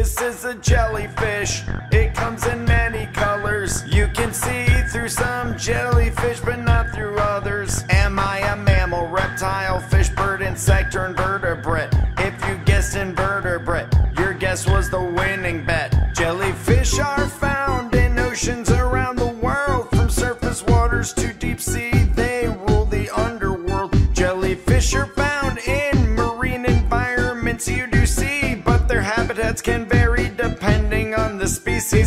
This is a jellyfish. It comes in many colors. You can see through some jellyfish, but not through others. Am I a mammal, reptile, fish, bird, insect, or invertebrate? If you guessed invertebrate, your guess was the winning bet. Jellyfish are found in oceans around the world. From surface waters to deep sea, they rule the underworld. Jellyfish are found in marine environments you do see, but their habitats can